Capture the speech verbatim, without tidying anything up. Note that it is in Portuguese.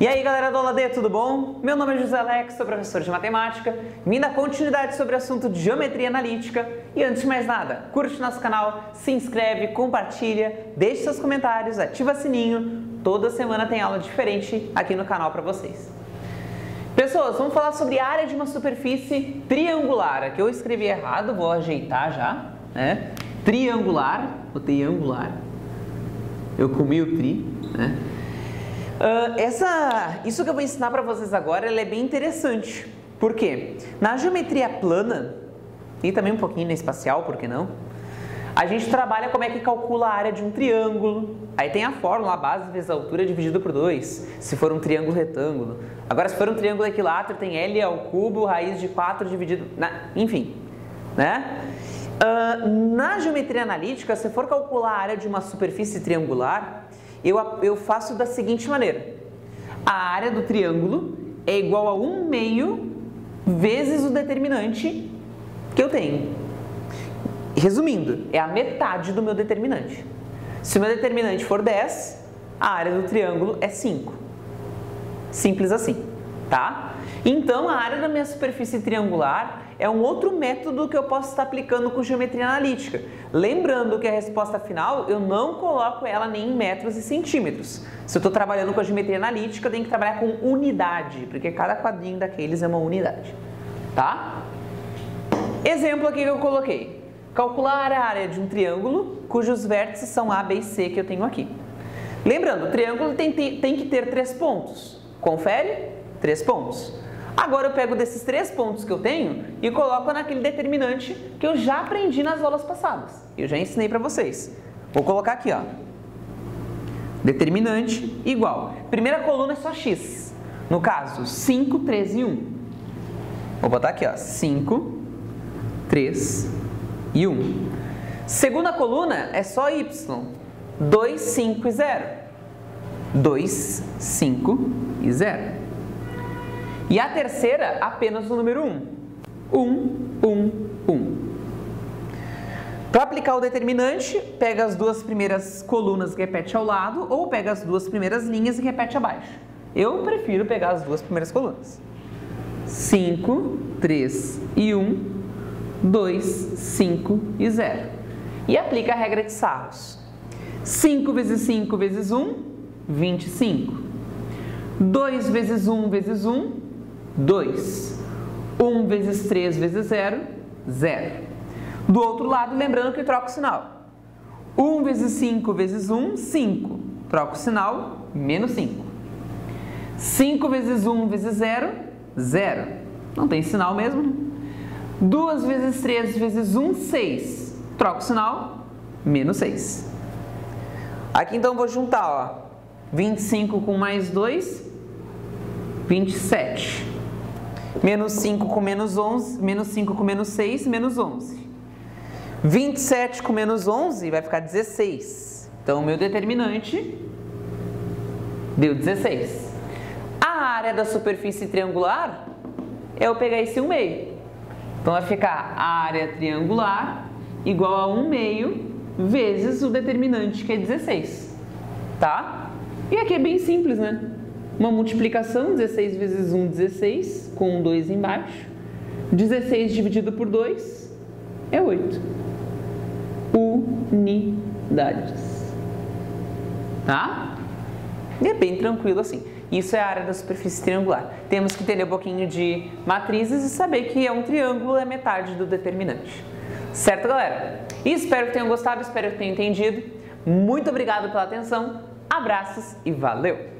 E aí galera do Oladê, tudo bom? Meu nome é José Alex, sou professor de matemática, vim dar continuidade sobre o assunto de geometria analítica. E antes de mais nada, curte nosso canal, se inscreve, compartilha, deixe seus comentários, ativa o sininho. Toda semana tem aula diferente aqui no canal para vocês. Pessoas, vamos falar sobre a área de uma superfície triangular. Aqui eu escrevi errado, vou ajeitar já, né? Triangular, botei angular, eu comi o tri, né? Uh, essa, isso que eu vou ensinar para vocês agora, ela é bem interessante. Por quê? Na geometria plana, e também um pouquinho na espacial, por que não? A gente trabalha como é que calcula a área de um triângulo. Aí tem a fórmula, a base vezes a altura dividido por dois, se for um triângulo retângulo. Agora, se for um triângulo equilátero, tem L ao cubo, raiz de quatro dividido... Na... Enfim, né? Uh, na geometria analítica, se for calcular a área de uma superfície triangular... Eu, eu faço da seguinte maneira. A área do triângulo é igual a um meio vezes o determinante que eu tenho. Resumindo, é a metade do meu determinante. Se o meu determinante for dez, a área do triângulo é cinco. Simples assim, tá? Então, a área da minha superfície triangular é um outro método que eu posso estar aplicando com geometria analítica. Lembrando que a resposta final, eu não coloco ela nem em metros e centímetros. Se eu estou trabalhando com a geometria analítica, eu tenho que trabalhar com unidade, porque cada quadrinho daqueles é uma unidade, tá? Exemplo aqui que eu coloquei. Calcular a área de um triângulo, cujos vértices são A, B e C que eu tenho aqui. Lembrando, o triângulo tem, tem que ter três pontos. Confere? Três pontos. Agora eu pego desses três pontos que eu tenho e coloco naquele determinante que eu já aprendi nas aulas passadas. Eu já ensinei para vocês. Vou colocar aqui, ó. Determinante igual. Primeira coluna é só x. No caso, cinco, três e um. Vou botar aqui, ó. cinco, três e um. Segunda coluna é só y. dois, cinco e zero. dois, cinco e zero. E a terceira, apenas o número um. um, um, um. Para aplicar o determinante, pega as duas primeiras colunas e repete ao lado, ou pega as duas primeiras linhas e repete abaixo. Eu prefiro pegar as duas primeiras colunas. cinco, três e um, dois, cinco e zero. E aplica a regra de Sarros. cinco vezes cinco vezes um, vinte e cinco. dois vezes um vezes um, dois. um vezes três vezes zero, zero. Do outro lado, lembrando que troca o sinal. um vezes cinco vezes um, cinco. Troca o sinal, menos cinco. cinco vezes um vezes zero, zero. Não tem sinal mesmo. duas vezes três vezes um, seis. Troca o sinal, menos seis. Aqui então vou juntar, ó. vinte e cinco com mais dois, vinte e sete. Menos cinco com menos onze, menos cinco com menos seis, menos onze. vinte e sete com menos onze vai ficar dezesseis. Então, o meu determinante deu dezesseis. A área da superfície triangular é eu pegar esse um meio. Então, vai ficar a área triangular igual a um meio vezes o determinante, que é dezesseis. Tá? E aqui é bem simples, né? Uma multiplicação, dezesseis vezes um, dezesseis, com um dois embaixo. dezesseis dividido por dois é oito. Unidades. Tá? E é bem tranquilo assim. Isso é a área da superfície triangular. Temos que entender um pouquinho de matrizes e saber que é um triângulo, é metade do determinante. Certo, galera? E espero que tenham gostado, espero que tenham entendido. Muito obrigado pela atenção. Abraços e valeu!